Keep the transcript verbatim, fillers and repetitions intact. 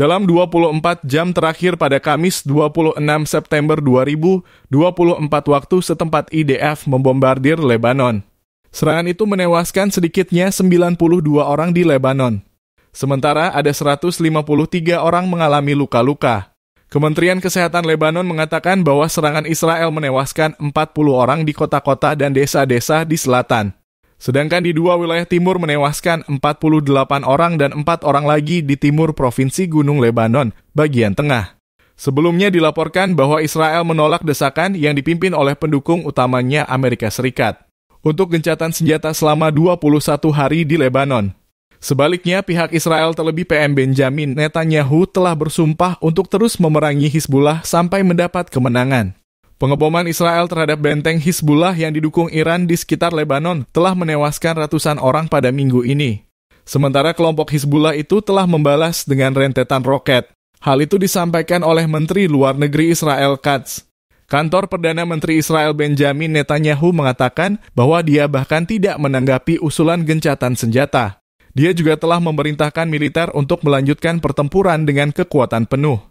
Dalam dua puluh empat jam terakhir pada Kamis dua puluh enam September dua ribu dua puluh empat waktu setempat I D F membombardir Lebanon. Serangan itu menewaskan sedikitnya sembilan puluh dua orang di Lebanon. Sementara ada seratus lima puluh tiga orang mengalami luka-luka. Kementerian Kesehatan Lebanon mengatakan bahwa serangan Israel menewaskan empat puluh orang di kota-kota dan desa-desa di selatan. Sedangkan di dua wilayah timur menewaskan empat puluh delapan orang dan empat orang lagi di timur Provinsi Gunung Lebanon, bagian tengah. Sebelumnya dilaporkan bahwa Israel menolak desakan yang dipimpin oleh pendukung utamanya Amerika Serikat untuk gencatan senjata selama dua puluh satu hari di Lebanon. Sebaliknya, pihak Israel terlebih P M Benjamin Netanyahu telah bersumpah untuk terus memerangi Hizbullah sampai mendapat kemenangan. Pengeboman Israel terhadap benteng Hizbullah yang didukung Iran di sekitar Lebanon telah menewaskan ratusan orang pada minggu ini. Sementara kelompok Hizbullah itu telah membalas dengan rentetan roket. Hal itu disampaikan oleh Menteri Luar Negeri Israel Katz. Kantor Perdana Menteri Israel Benjamin Netanyahu mengatakan bahwa dia bahkan tidak menanggapi usulan gencatan senjata. Dia juga telah memerintahkan militer untuk melanjutkan pertempuran dengan kekuatan penuh.